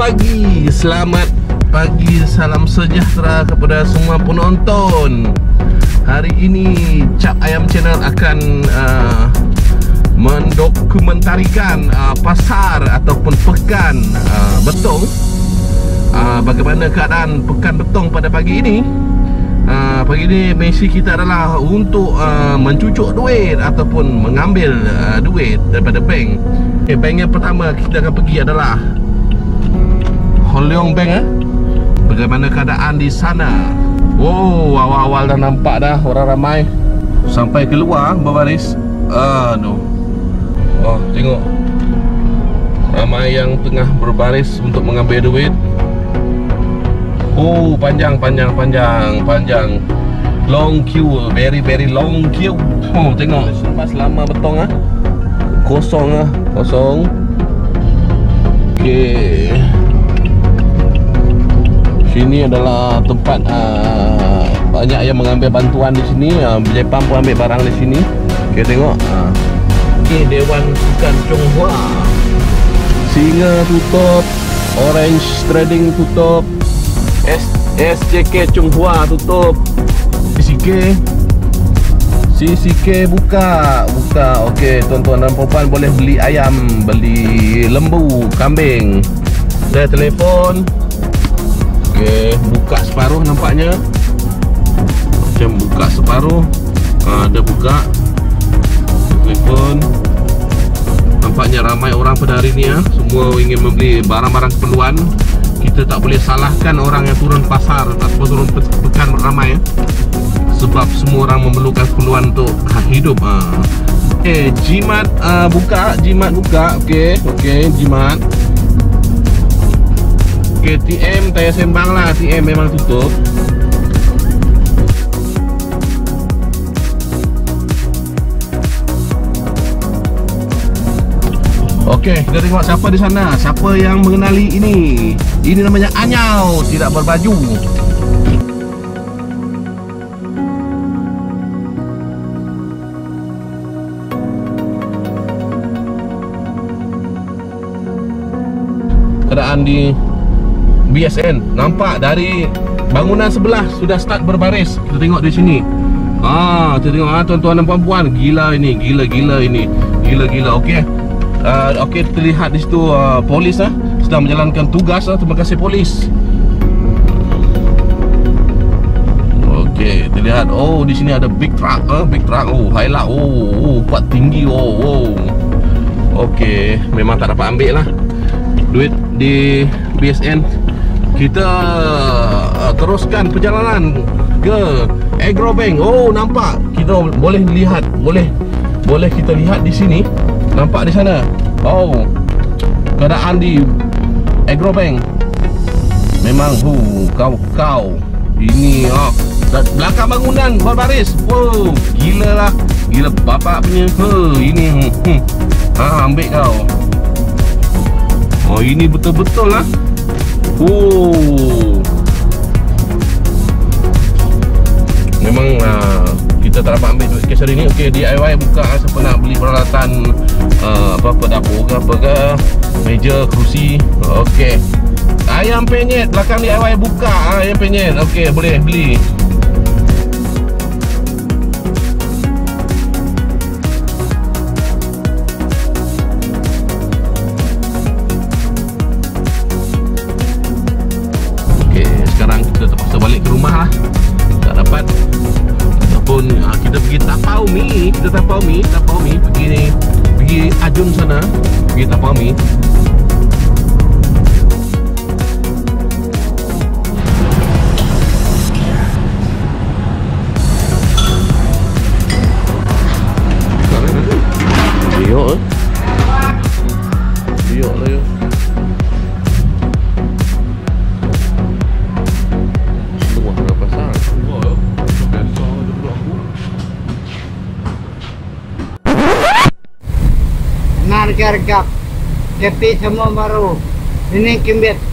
pagi, selamat pagi, salam sejahtera kepada semua penonton. Hari ini Cap Ayam Channel akan mendokumentarikan pasar ataupun pekan Betong. Bagaimana keadaan pekan Betong pada pagi ini? Pagi ini misi kita adalah untuk mencucuk duit ataupun mengambil duit daripada bank. Okay, bank yang pertama kita akan pergi adalah Hong Leong Bank. Bagaimana keadaan di sana? Wow, awal-awal dah nampak dah orang ramai sampai keluar berbaris. No. Oh, tengok ramai yang tengah berbaris untuk mengambil duit. Oh, panjang. Long queue, very long queue. Oh, tengok lepas lama Betong kosong. Okey. Sini adalah tempat banyak yang mengambil bantuan di sini, Jepang pun ambil barang di sini. Okey, tengok. Okey, Dewan Sukan Chung Hua. Singa tutup, Orange Trading tutup. SJK Chung Hua tutup. CCK buka. Okey, tuan-tuan dan puan boleh beli ayam, beli lembu, kambing. Saya telefon. Okey, buka separuh nampaknya. Macam buka separuh. Dia buka. Telefon. Nampaknya ramai orang pada hari ni. Semua ingin membeli barang-barang keperluan. Kita tak boleh salahkan orang yang turun pasar ataupun turun pekan ramai sebab semua orang memerlukan keperluan untuk hidup. Jimat buka. Okey, Jimat. KTM tayar sembang lah, KTM memang tutup. Okey, kita tengok siapa di sana. Siapa yang mengenali ini? Ini namanya Anyau, tidak berbaju. Keadaan di BSN, nampak dari bangunan sebelah sudah start berbaris. Kita tengok di sini. Kita tengok tuan-tuan dan puan-puan. Gila ini. Okey, terlihat di situ polis sedang menjalankan tugas. Terima kasih polis. Okey, terlihat di sini ada big truck, highlight. Kuat tinggi. Okey, memang tak dapat ambil lah duit di BSN. Kita teruskan perjalanan ke Agrobank. Nampak kita boleh lihat, boleh kita lihat di sini. Nampak di sana. Keadaan di Agrobank memang kau. Ini belakang bangunan berbaris. Gila lah. Gila bapak punya. Ini. Ambil kau. Ini betul-betul lah. Memang kita tak dapat ambil duit kes hari ni. Okey, DIY buka. Siapa nak beli peralatan apa-apa dapur ke apa ke, meja, kerusi. Okey, ayam penyet belakang DIY buka. Ayam penyet, okey, boleh beli. Okey, sekarang kita terpaksa balik ke rumah lah. Tak dapat ataupun kita pergi tapau mi pergi Ajun sana, pergi tapau mi. Harga-harga, tepi semua baru. Ini kimbet.